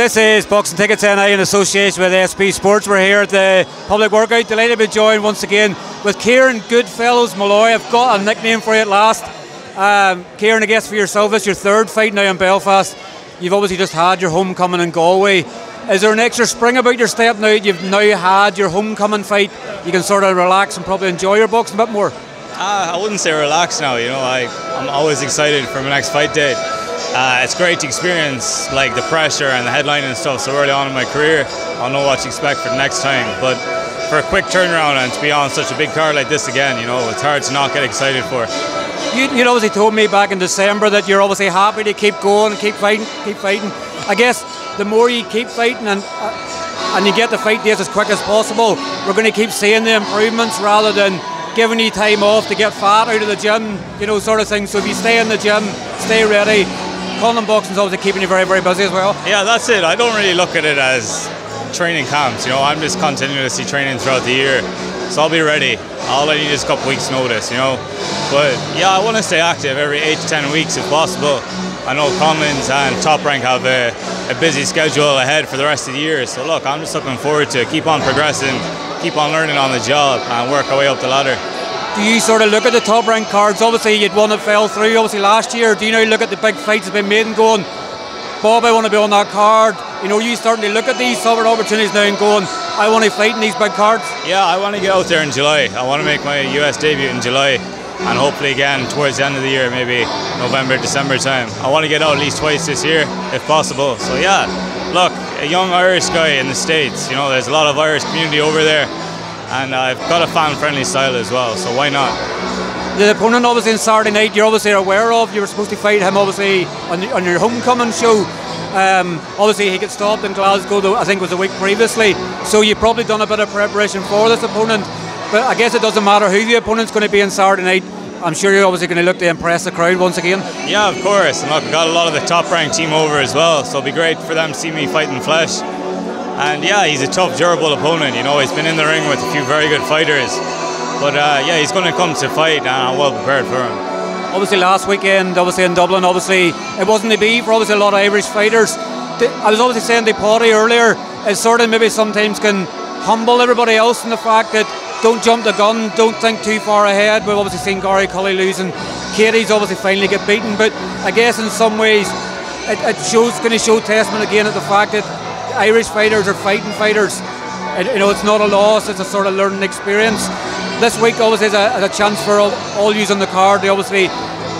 This is Boxing Tickets N.I. in association with SP Sports. We're here at the Public Workout. Delighted to be joined once again with Kieran Goodfellows Malloy. I've got a nickname for you at last. Kieran, I guess for yourself, it's your third fight now in Belfast. You've obviously just had your homecoming in Galway. Is there an extra spring about your step now? You've now had your homecoming fight. You can sort of relax and probably enjoy your boxing a bit more. I wouldn't say relax now. You know, I'm always excited for my next fight day. It's great to experience like the pressure and the headline and stuff so early on in my career. I'll know what to expect for the next time, but for a quick turnaround and to be on such a big card like this again, you know, it's hard to not get excited for. You'd obviously told me back in December that you're obviously happy to keep going and keep fighting. I guess the more you keep fighting and you get the fight days as quick as possible, we're going to keep seeing the improvements rather than giving you time off to get fat out of the gym, you know, sort of thing. So if you stay in the gym, stay ready. Conlan Boxing's obviously keeping you very, very busy as well. Yeah, that's it. I don't really look at it as training camps, you know. I'm just continuously training throughout the year, so I'll be ready. All I need is a couple weeks notice, you know. But yeah, I want to stay active every 8 to 10 weeks if possible. I know Conlan's and Top Rank have a busy schedule ahead for the rest of the year, so look, I'm just looking forward to keep on progressing, keep on learning on the job and work our way up the ladder. Do you sort of look at the Top Rank cards? Obviously you'd one that fell through obviously last year. Do you now look at the big fights that have been made and going, Bob, I want to be on that card? You know, you starting to look at these sort of opportunities now and going, I want to fight in these big cards? Yeah, I want to get out there in July. I want to make my US debut in July and hopefully again towards the end of the year, maybe November, December time. I want to get out at least twice this year if possible. So yeah, look, a young Irish guy in the States, you know, there's a lot of Irish community over there, and I've got a fan-friendly style as well, so why not? The opponent obviously on Saturday night, you're obviously aware of, you were supposed to fight him obviously on your homecoming show. Obviously he got stopped in Glasgow, though, I think it was a week previously, so you've probably done a bit of preparation for this opponent, but I guess it doesn't matter who the opponent's going to be on Saturday night. I'm sure you're obviously going to look to impress the crowd once again. Yeah, of course. And look, I've got a lot of the top-ranked team over as well, so it'll be great for them to see me fight in flesh. And yeah, he's a tough, durable opponent. You know, he's been in the ring with a few very good fighters. But yeah, he's going to come to fight, and I'm well prepared for him. Obviously, last weekend, obviously in Dublin, obviously it wasn't to be for obviously a lot of Irish fighters. I was obviously saying to Paudie earlier, it sort of maybe sometimes can humble everybody else in the fact that don't jump the gun, don't think too far ahead. We've obviously seen Gary Cully losing. Katie's obviously finally get beaten, but I guess in some ways it shows, going to show testament again at the fact that Irish fighters are fighting fighters. You know, it's not a loss, it's a sort of learning experience. This week obviously is a chance for all yous on the card. They obviously,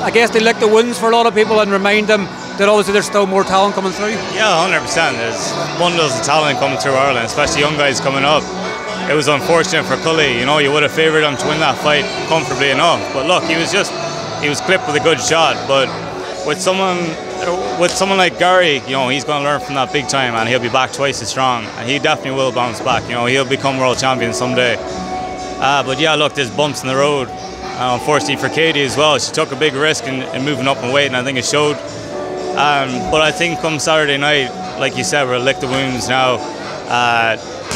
I guess they lick the wounds for a lot of people and remind them that obviously there's still more talent coming through. Yeah, 100%. There's bundles of talent coming through Ireland, especially young guys coming up. It was unfortunate for Cully, you know, you would have favoured him to win that fight comfortably enough. But look, he was clipped with a good shot. But with someone like Gary, you know, he's going to learn from that big time and he'll be back twice as strong. And he definitely will bounce back, you know, he'll become world champion someday. But yeah, look, there's bumps in the road. Unfortunately for Katie as well, she took a big risk in moving up in weight and I think it showed. But I think come Saturday night, like you said, we'll lick the wounds now.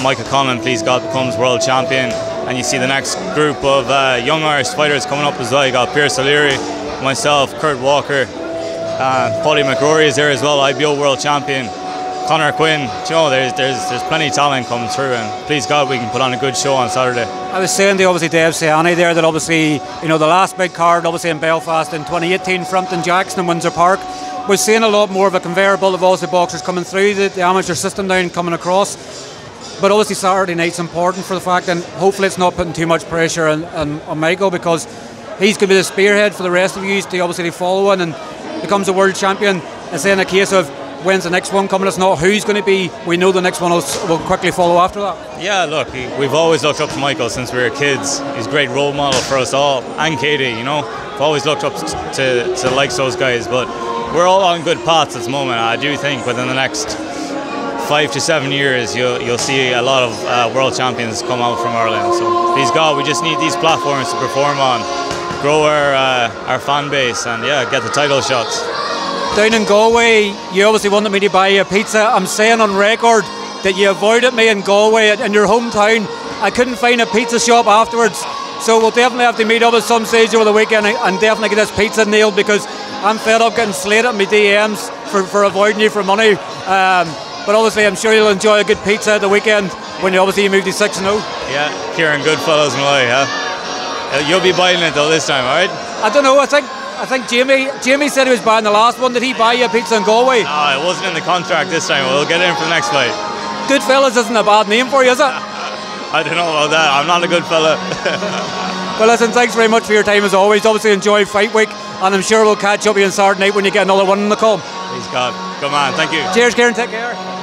Michael Conlan, please God, becomes world champion, and you see the next group of young Irish fighters coming up as well. You got Pierce O'Leary, myself, Kurt Walker, Paudie McCrory is there as well, IBO world champion, Connor Quinn. You know, there's plenty of talent coming through, and please God we can put on a good show on Saturday. I was saying to obviously Dave Cianci there that obviously, you know, the last big card obviously in Belfast in 2018, Frampton Jackson in Windsor Park. We're seeing a lot more of a conveyor belt of obviously boxers coming through the amateur system down coming across. But obviously Saturday night's important for the fact, and hopefully it's not putting too much pressure on Michael, because he's going to be the spearhead for the rest of you to obviously follow on and becomes a world champion. It's then a case of when's the next one coming. It's not who's going to be. We know the next one will quickly follow after that. Yeah, look, we've always looked up to Michael since we were kids. He's a great role model for us all, and Katie, you know. We've always looked up to the likes of those guys, but we're all on good paths at the moment. I do think within the next 5 to 7 years, you'll see a lot of world champions come out from Ireland. So please God, we just need these platforms to perform on, grow our fan base, and yeah, get the title shots. Down in Galway, you obviously wanted me to buy you a pizza. I'm saying on record that you avoided me in Galway, in your hometown. I couldn't find a pizza shop afterwards. So we'll definitely have to meet up at some stage over the weekend and definitely get this pizza nailed, because I'm fed up getting slated in my DMs for avoiding you for money. But obviously, I'm sure you'll enjoy a good pizza at the weekend when you obviously move to 6-0. Yeah, Kieran Goodfellows Malloy, huh? You'll be buying it though this time, all right? I don't know. I think Jamie said he was buying the last one. Did he buy you a pizza in Galway? No, it wasn't in the contract this time. We'll get it in for the next fight. Goodfellas isn't a bad name for you, is it? I don't know about that. I'm not a good fella. Well, listen, thanks very much for your time as always. Obviously, enjoy fight week, and I'm sure we'll catch up with you on Saturday night when you get another one in the call. Please God. Come on. Thank you. Cheers, Kieran. Take care.